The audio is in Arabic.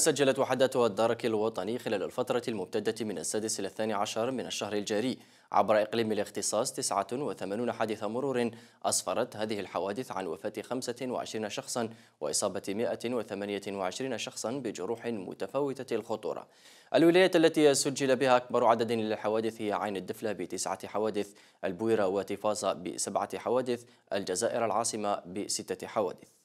سجلت وحدة الدرك الوطني خلال الفترة الممتدة من السادس إلى الثاني عشر من الشهر الجاري عبر إقليم الاختصاص 89 حادث مرور أسفرت هذه الحوادث عن وفاة 25 شخصا وإصابة 128 شخصا بجروح متفاوتة الخطورة. الولايات التي سجل بها أكبر عدد للحوادث هي عين الدفلة ب9 حوادث، البويرة وتفازة ب7 حوادث، الجزائر العاصمة ب6 حوادث.